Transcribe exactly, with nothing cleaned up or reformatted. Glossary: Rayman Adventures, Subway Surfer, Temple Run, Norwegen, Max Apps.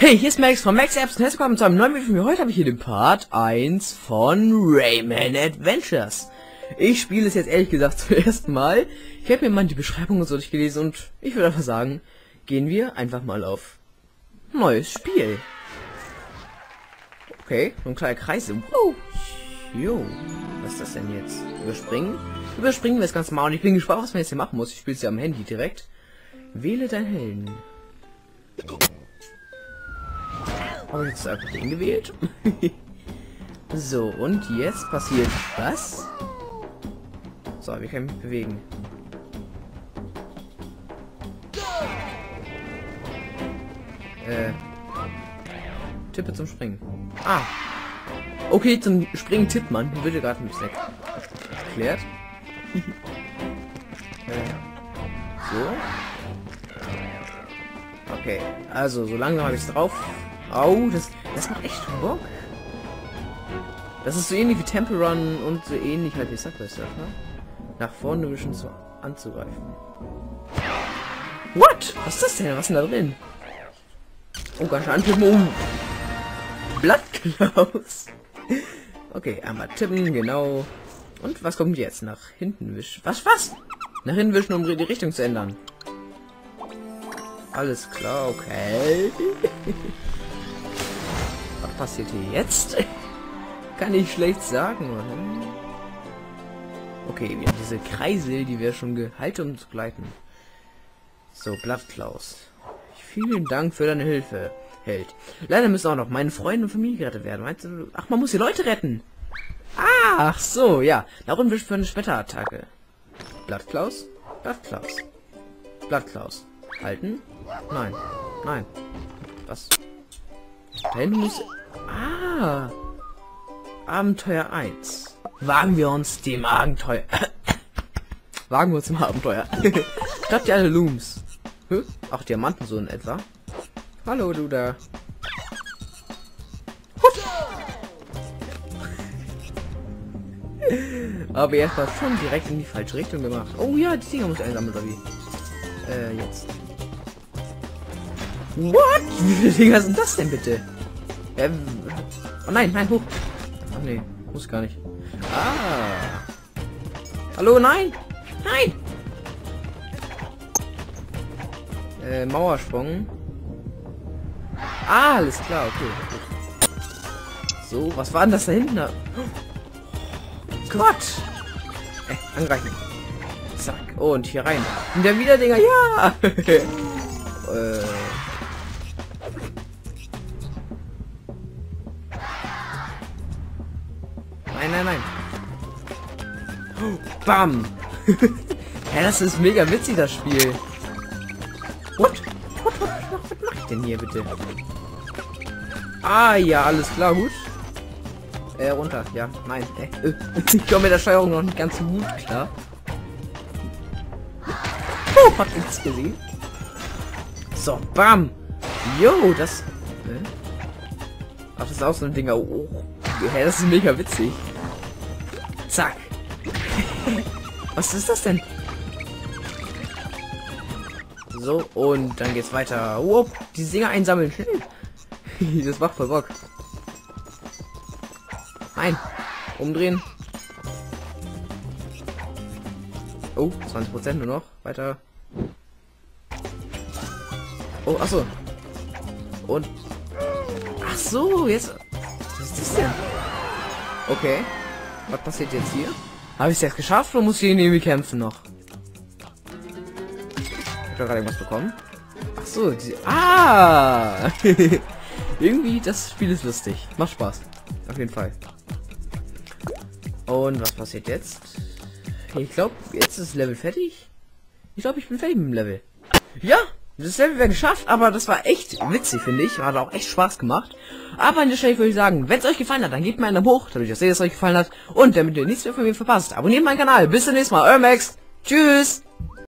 Hey, hier ist Max von Max Apps und herzlich willkommen zu einem neuen Video. Heute habe ich hier den Part eins von Rayman Adventures. Ich spiele es jetzt ehrlich gesagt zum ersten Mal. Ich habe mir mal die Beschreibung und so durchgelesen und ich würde einfach sagen, gehen wir einfach mal auf neues Spiel. Okay, so ein kleiner Kreis. Wow. Jo, was ist das denn jetzt? Überspringen? Überspringen wir das Ganze mal und ich bin gespannt, was man jetzt hier machen muss. Ich spiele es ja am Handy direkt. Wähle deinen Helden. Habe ich jetzt einfach den gewählt? So, und jetzt passiert was? So, wir können mich bewegen. Äh. Tippe zum Springen. Ah! Okay, zum Springen tippt man. Mir würde gerade ein bisschen erklärt. äh. So. Okay, also so langsam habe ich es drauf. Au, das, das macht echt Bock. Das ist so ähnlich wie Temple Run und so ähnlich halt wie Subway Surfer. Nach vorne wischen zu anzugreifen. What? Was ist das denn? Was ist denn da drin? Oh, ganz schön antippen. Oh. Blattklaus. Okay, einmal tippen, genau. Und was kommt jetzt? Nach hinten wischen. Was, was? Nach hinten wischen, um die Richtung zu ändern. Alles klar, okay. Was passiert hier jetzt? Kann ich schlecht sagen, oder? Okay, wir haben diese Kreisel, die wir schon gehalten haben, um zu gleiten. So, Blattklaus. Vielen Dank für deine Hilfe, Held. Leider müssen auch noch meine Freunde und Familie gerettet werden. Meinst du? Ach, man muss die Leute retten. Ach so, ja. Darum wisch für eine Schmetterattacke. Blattklaus, Blattklaus, Blattklaus. Halten? Nein, nein. Was? Da hinten muss... Ah! Abenteuer eins. Wagen wir uns dem Abenteuer... Wagen wir uns dem Abenteuer. Klappt ja alle Looms. Hä? Ach, Diamanten so in etwa. Hallo, du da. Aber er war schon direkt in die falsche Richtung gemacht. Oh ja, die Dinger muss einsammeln, oder wie? Äh, jetzt. What? Wie viele Dinger sind das denn bitte? Ähm, oh nein, nein, hoch. Ach nee, muss gar nicht. Ah. Hallo, nein. Nein. Äh, Mauersprung. Ah, alles klar, okay. So, was war denn das da hinten? Oh, Gott. Äh, angreifen. Zack. Oh, und hier rein. Und dann wieder Dinger. Ja. äh. Nein, nein, nein. Oh, bam. Ja, das ist mega witzig, das Spiel. What? What, what, what, was mach ich denn hier bitte? Ah ja, alles klar, gut. Äh, runter. Ja, nein. Äh, äh. Ich komme mit der Steuerung noch nicht ganz so gut klar. Oh, hat nichts gesehen. So, bam. Jo, das... Äh? Ach, das ist auch so ein Dinger. Oh. Hä, das ist mega witzig. Zack. Was ist das denn? So, und dann geht's weiter. Wow, die Dinger einsammeln. Das macht voll Bock. Nein. Umdrehen. Oh, zwanzig Prozent nur noch. Weiter. Oh, achso. Und... Ach so, jetzt... Was ist das denn? Okay. Was passiert jetzt hier? Habe ich es jetzt geschafft oder muss ich den irgendwie kämpfen noch? Ich habe gerade irgendwas bekommen. Ach so, die... Ah! Irgendwie, das Spiel ist lustig. Macht Spaß. Auf jeden Fall. Und was passiert jetzt? Ich glaube, jetzt ist das Level fertig. Ich glaube, ich bin fertig mit dem Level. Ja! Das Level wäre geschafft, aber das war echt witzig, finde ich. Hat auch echt Spaß gemacht. Aber an der Stelle würde ich sagen, wenn es euch gefallen hat, dann gebt mir einen Daumen hoch, damit ich das sehe, dass es euch gefallen hat. Und damit ihr nichts mehr von mir verpasst, abonniert meinen Kanal. Bis zum nächsten Mal. Euer Max. Tschüss.